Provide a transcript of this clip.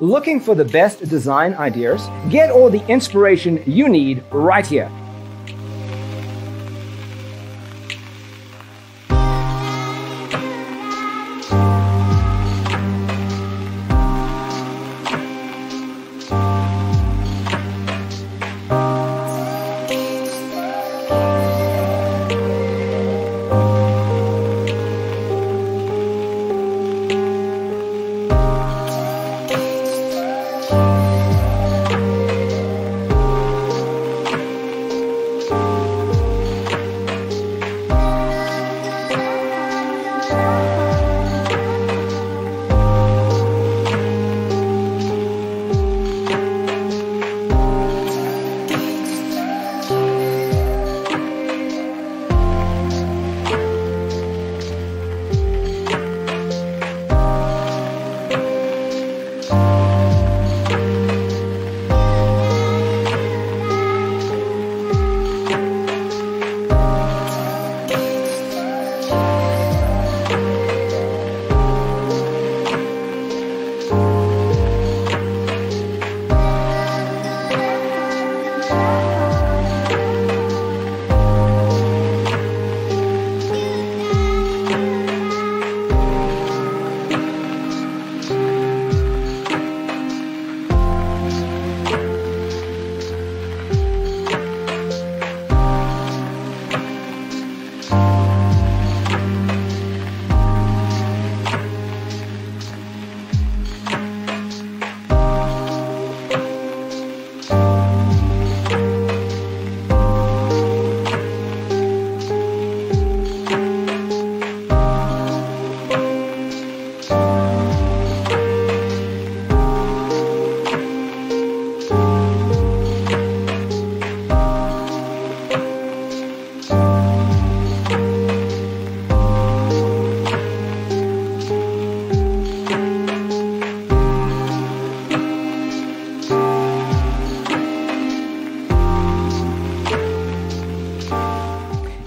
Looking for the best design ideas? Get all the inspiration you need right here.